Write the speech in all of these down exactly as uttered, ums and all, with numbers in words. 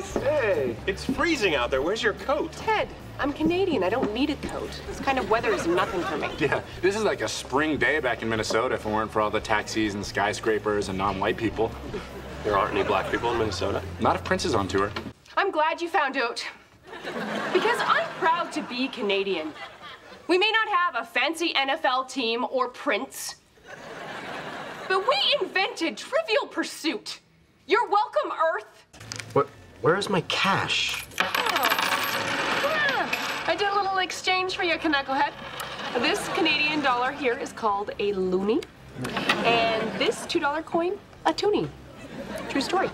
guys? Hey, it's freezing out there. Where's your coat? Ted, I'm Canadian. I don't need a coat. This kind of weather is nothing for me. Yeah, this is like a spring day back in Minnesota if it weren't for all the taxis and skyscrapers and non-white people. There aren't any black people in Minnesota. Not if Prince is on tour. I'm glad you found out. Because I'm proud to be Canadian. We may not have a fancy N F L team or Prince, but we invented Trivial Pursuit. You're welcome, Earth. What? Where is my cash? Oh. Yeah. I did a little exchange for you, knucklehead. This Canadian dollar here is called a loonie, and this two dollar coin, a toonie. True story.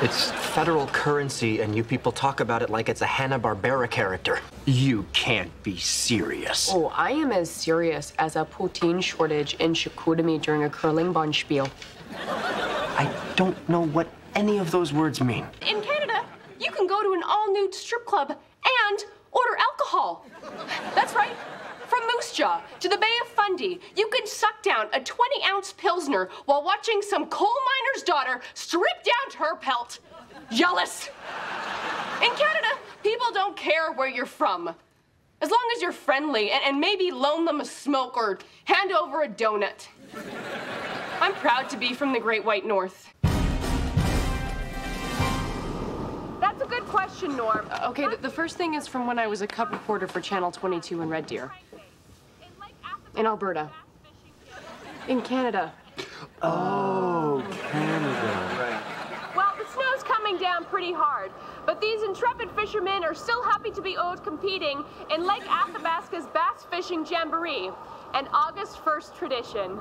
It's federal currency, and you people talk about it like it's a Hanna-Barbera character. You can't be serious. Oh, I am as serious as a poutine shortage in Chicoutimi during a curling bond spiel. I don't know what any of those words mean. In Canada, you can go to an all-nude strip club and order alcohol. That's right. From Moose Jaw to the Bay of Fundy, you can suck down a twenty-ounce Pilsner while watching some coal miner's daughter strip down her pelt. Jealous. In Canada, people don't care where you're from. As long as you're friendly and, and maybe loan them a smoke or hand over a donut. I'm proud to be from the Great White North. That's a good question, Norm. Uh, okay, the, the first thing is from when I was a cub reporter for Channel twenty-two in Red Deer. In Alberta. In Canada. Oh, Canada. Right. Well, the snow's coming down pretty hard, but these intrepid fishermen are still happy to be out competing in Lake Athabasca's bass fishing jamboree, an August first tradition.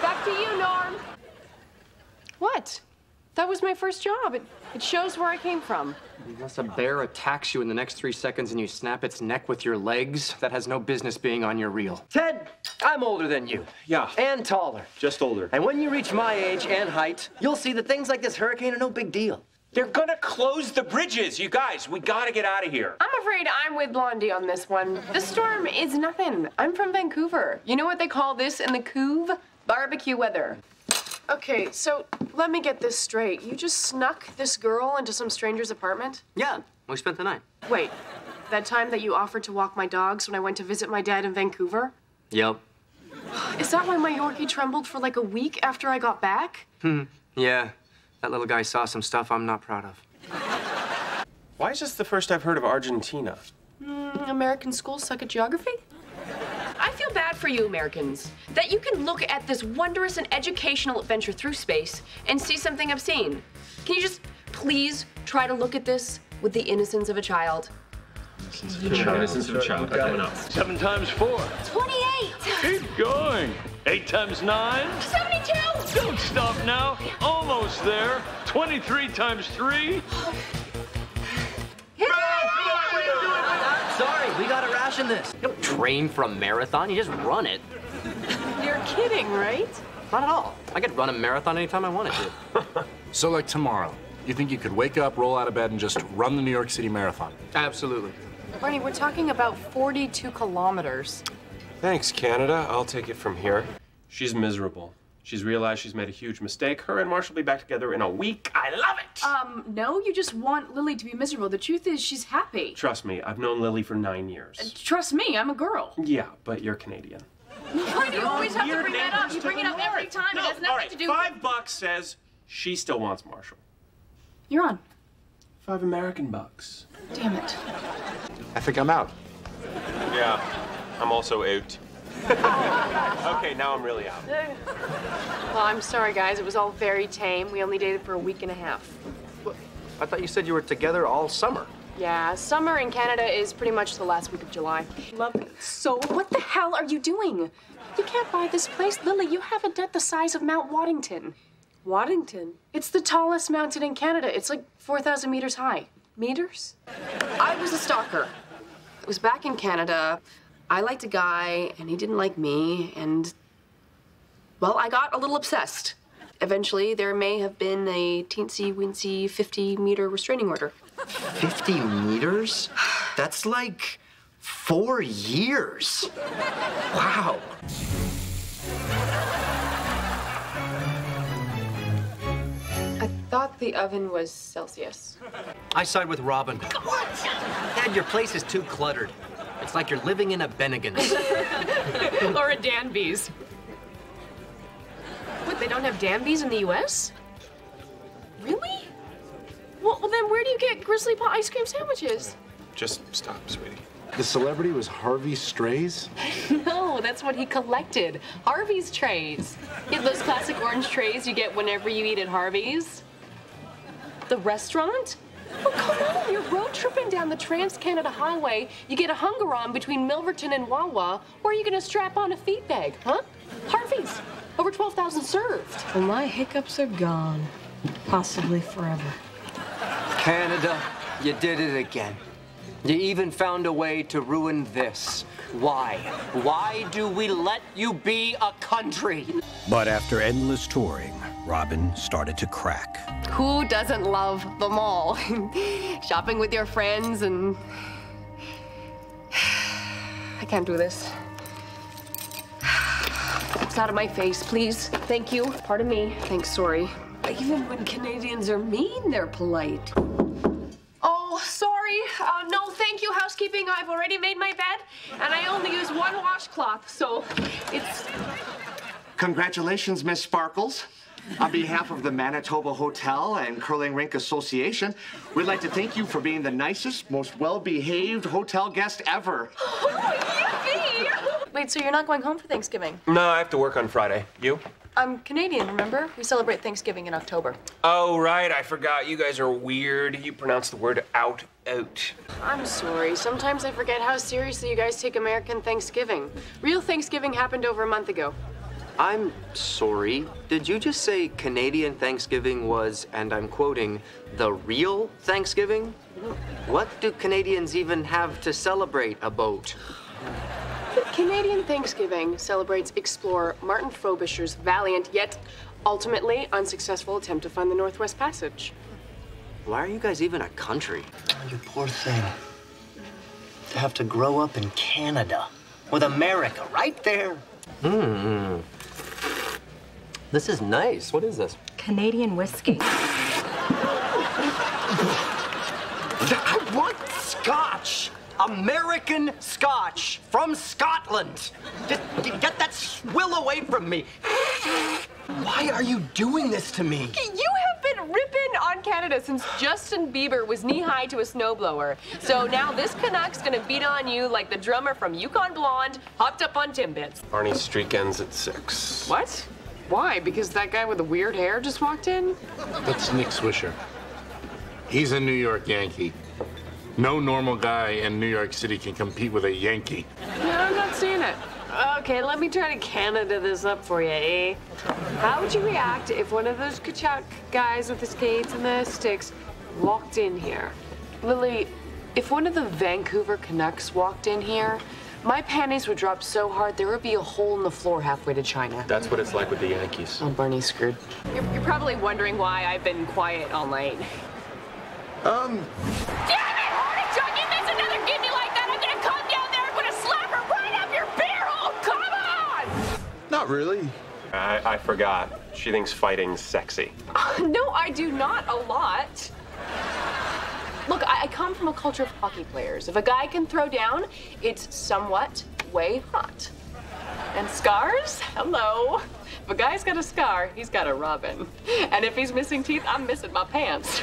Back to you, Norm. What? That was my first job. It, it shows where I came from. Unless a bear attacks you in the next three seconds and you snap its neck with your legs, that has no business being on your reel. Ted, I'm older than you. Yeah. And taller. Just older. And when you reach my age and height, you'll see that things like this hurricane are no big deal. They're gonna close the bridges, you guys. We gotta get out of here. I'm afraid I'm with Blondie on this one. The storm is nothing. I'm from Vancouver. You know what they call this in the Couve? Barbecue weather. Okay, so let me get this straight. You just snuck this girl into some stranger's apartment? Yeah, we spent the night. Wait, that time that you offered to walk my dogs when I went to visit my dad in Vancouver? Yep. Is that why my Yorkie trembled for like a week after I got back? Hmm, yeah. That little guy saw some stuff I'm not proud of. Why is this the first I've heard of Argentina? Mm, American schools suck at geography? I feel bad for you Americans, that you can look at this wondrous and educational adventure through space and see something obscene. Can you just please try to look at this with the innocence of a child? Innocence of a child. Innocence of a child. Coming up. Seven times four. twenty-eight. Keep going. Eight times nine. seventy-two. Don't stop now. Almost there. twenty-three times three. Sorry, we gotta ration this. You don't train for a marathon, you just run it. You're kidding, right? Not at all. I could run a marathon anytime I wanted to. So like tomorrow, you think you could wake up, roll out of bed, and just run the New York City Marathon? Absolutely. Bernie, we're talking about forty-two kilometers. Thanks, Canada. I'll take it from here. She's miserable. She's realized she's made a huge mistake. Her and Marsh will be back together in a week. I love it! Um, no, you just want Lily to be miserable. The truth is, she's happy. Trust me, I've known Lily for nine years. Uh, trust me, I'm a girl. Yeah, but you're Canadian. Why do you always have to bring that up? You bring it up every time. No, it has nothing all right. to do with... Five bucks says she still wants Marshall. You're on. Five American bucks. Damn it. I think I'm out. Yeah, I'm also out. Okay, now I'm really out. Well, I'm sorry, guys. It was all very tame. We only dated for a week and a half. What? I thought you said you were together all summer. Yeah, summer in Canada is pretty much the last week of July. Love it. So what the hell are you doing? You can't buy this place. Lily, you have a debt the size of Mount Waddington. Waddington? It's the tallest mountain in Canada. It's like four thousand meters high. Meters? I was a stalker. It was back in Canada. I liked a guy, and he didn't like me, and, well, I got a little obsessed. Eventually, there may have been a teensy-weensy fifty-meter restraining order. fifty meters? That's like four years. Wow. I thought the oven was Celsius. I side with Robin. What? Dad, your place is too cluttered. It's like you're living in a Bennigan's. Or a Danby's. What, they don't have Danby's in the U S? Really? Well, well, then where do you get Grizzly Paw ice cream sandwiches? Just stop, sweetie. The celebrity was Harvey's Strays? No, that's what he collected. Harvey's Trays. You have those classic orange trays you get whenever you eat at Harvey's. The restaurant? Oh, come on, you're road tripping down the Trans-Canada Highway. You get a hunger-on between Milverton and Wawa. Where are you gonna strap on a feed bag, huh? Harvey's, over twelve thousand served. Well, my hiccups are gone, possibly forever. Canada, you did it again. You even found a way to ruin this. Why? Why do we let you be a country? But after endless touring, Robin started to crack. Who doesn't love the mall? Shopping with your friends and... I can't do this. It's out of my face, please. Thank you. Pardon me. Thanks, sorry. Even when Canadians are mean, they're polite. Oh, sorry. Uh, no, thank you, housekeeping. I've already made my bed, and I only use one washcloth, so it's... Congratulations, Miss Sparkles. On behalf of the Manitoba Hotel and Curling Rink Association, we'd like to thank you for being the nicest, most well-behaved hotel guest ever. Oh, yippee! Wait, so you're not going home for Thanksgiving? No, I have to work on Friday. You? I'm Canadian, remember? We celebrate Thanksgiving in October. Oh, right, I forgot. You guys are weird. You pronounce the word out, out. I'm sorry. Sometimes I forget how seriously you guys take American Thanksgiving. Real Thanksgiving happened over a month ago. I'm sorry. Did you just say Canadian Thanksgiving was, and I'm quoting, the real Thanksgiving? What do Canadians even have to celebrate about? Canadian Thanksgiving celebrates explorer Martin Frobisher's valiant, yet ultimately unsuccessful attempt to find the Northwest Passage. Why are you guys even a country? Oh, you poor thing. To have to grow up in Canada with America right there. Hmm. This is nice. What is this? Canadian whiskey. I want scotch. American scotch from Scotland. Just get that swill away from me. Why are you doing this to me? You have been ripping on Canada since Justin Bieber was knee-high to a snowblower. So now this Canuck's gonna beat on you like the drummer from Yukon Blonde hopped up on Timbits. Arnie's streak ends at six. What? Why? Because that guy with the weird hair just walked in? That's Nick Swisher. He's a New York Yankee. No normal guy in New York City can compete with a Yankee. No, I'm not seeing it. Okay, let me try to Canada this up for you, eh? How would you react if one of those Kachuk guys with the skates and the sticks walked in here? Lily, if one of the Vancouver Canucks walked in here, my panties would drop so hard there would be a hole in the floor halfway to China. That's what it's like with the Yankees. Oh, Bernie's screwed. You're, you're probably wondering why I've been quiet all night. Um... Yeah! Not really. I, I forgot. She thinks fighting's sexy. Uh, no, I do not a lot. Look, I, I come from a culture of hockey players. If a guy can throw down, it's somewhat way hot. And scars? Hello. If a guy's got a scar, he's got a Robin. And if he's missing teeth, I'm missing my pants.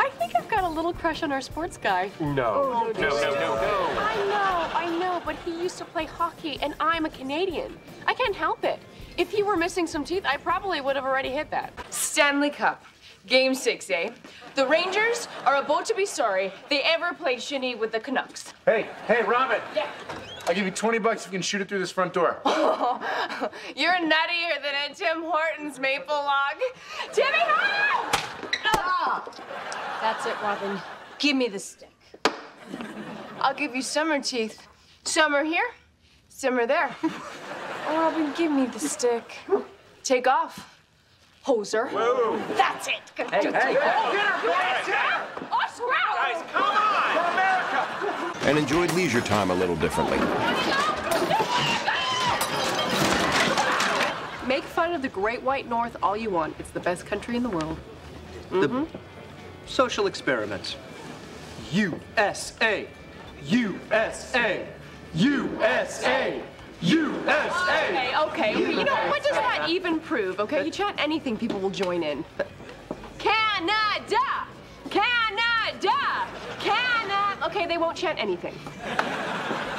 I think I've got a little crush on our sports guy. No. Oh, no, no, no, no, no. I know, I know, but he used to play hockey, and I'm a Canadian. I can't help it. If he were missing some teeth, I probably would have already hit that. Stanley Cup, game six, eh? The Rangers are about to be sorry they ever played shinny with the Canucks. Hey, hey, Robin. Yeah. I'll give you twenty bucks if you can shoot it through this front door. Oh, you're nuttier than a Tim Hortons maple log. Timmy, help! Stop! That's it, Robin. Give me the stick. I'll give you summer teeth. Some are here, some are there. Oh, Robin, give me the stick. Take off, hoser. Whoa. That's it. Hey, hey, hey. Get her, boys! Get her! Oh, scrout! Guys, come on! For America! And enjoyed leisure time a little differently. Make fun of the Great White North all you want. It's the best country in the world. Mm-hmm. The social experiments. U S A, U S A, U S A, U S A. Okay, okay. Okay. You know, what does that even prove? Okay, you chant anything, people will join in. Canada, Canada, Canada. Okay, they won't chant anything.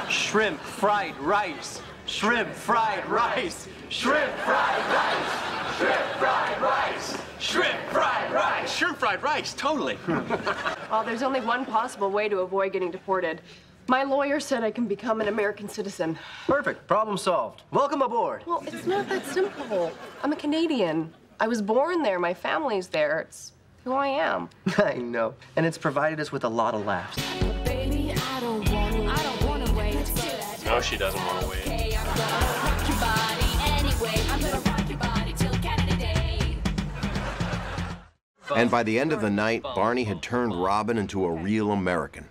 Shrimp fried rice. Shrimp fried rice. Shrimp fried rice. Shrimp fried rice. Shrimp fried rice. Shrimp fried rice, totally. Well, there's only one possible way to avoid getting deported. My lawyer said I can become an American citizen. Perfect. Problem solved. Welcome aboard. Well, it's not that simple. I'm a Canadian. I was born there. My family's there. It's who I am. I know. And it's provided us with a lot of laughs. Baby, I don't want to, I don't want to wait. No, she doesn't want to wait. And by the end of the night, Varney had turned Robin into a real American.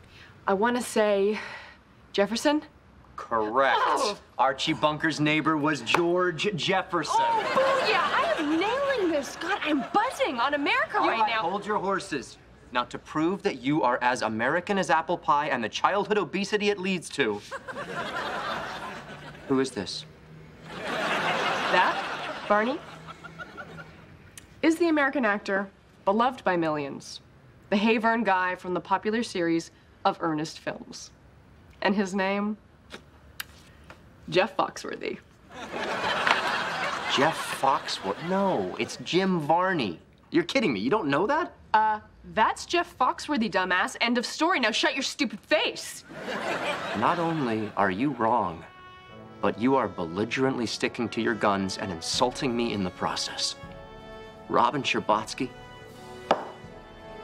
I want to say Jefferson? Correct. Oh. Archie Bunker's neighbor was George Jefferson. Oh, booyah! I am nailing this. God, I'm buzzing on America right now. Hold your horses. Now, to prove that you are as American as apple pie and the childhood obesity it leads to, who is this? That, Varney, is the American actor beloved by millions, the Havern guy from the popular series of Ernest Films. And his name? Jeff Foxworthy. Jeff Foxworthy? No, it's Jim Varney. You're kidding me. You don't know that? Uh, that's Jeff Foxworthy, dumbass. End of story. Now shut your stupid face. Not only are you wrong, but you are belligerently sticking to your guns and insulting me in the process. Robin Scherbatsky,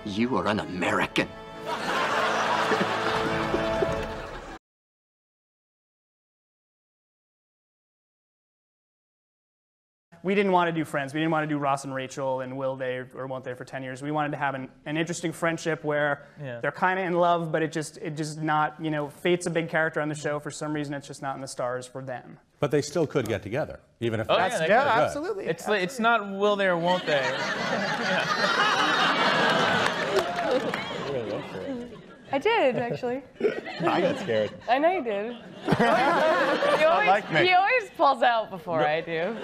you are an American. We didn't want to do Friends. We didn't want to do Ross and Rachel and will they or won't they for ten years. We wanted to have an, an interesting friendship where yeah. they're kind of in love, but it just, it just not, you know, fate's a big character on the show. For some reason, it's just not in the stars for them. But they still could get together, even if oh, that's yeah, yeah absolutely. It's, absolutely. It's not will they or won't they. I did, actually. I got scared. I know you did. You always, you always, like me. He always pulls out before no. I do.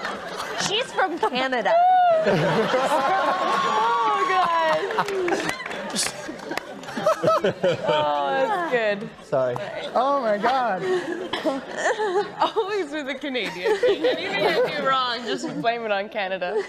Wow. She's from Canada. Oh, God. Oh, that's good. Sorry. Oh, my God. Always with a Canadian thing. Anything I do wrong, just blame it on Canada.